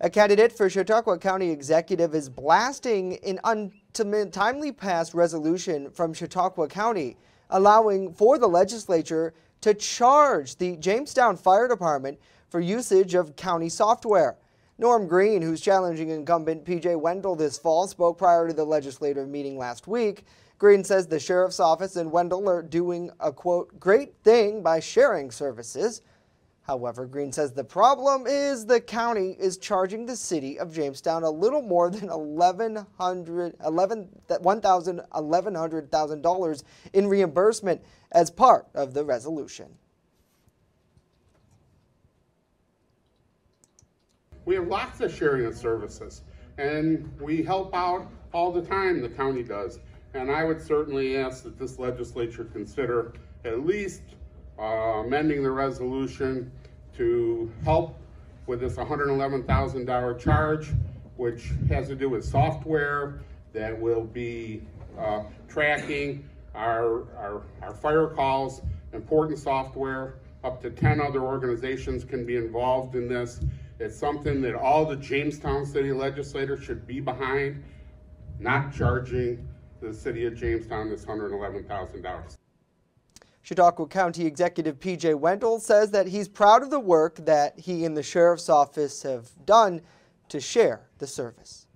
A candidate for Chautauqua County Executive is blasting an untimely passed resolution from Chautauqua County, allowing for the legislature to charge the Jamestown Fire Department for usage of county software. Norm Green, who's challenging incumbent P.J. Wendel this fall, spoke prior to the legislative meeting last week. Green says the Sheriff's Office and Wendel are doing a, quote, great thing by sharing services. However, Green says the problem is the county is charging the city of Jamestown a little more than $1,100,000 in reimbursement as part of the resolution. We have lots of sharing of services, and we help out all the time, the county does. And I would certainly ask that this legislature consider at least amending the resolution to help with this $111,000 charge, which has to do with software that will be tracking our fire calls, important software. Up to 10 other organizations can be involved in this. It's something that all the Jamestown city legislators should be behind, not charging the city of Jamestown this $111,000. Chautauqua County Executive P.J. Wendel says that he's proud of the work that he and the Sheriff's Office have done to share the service.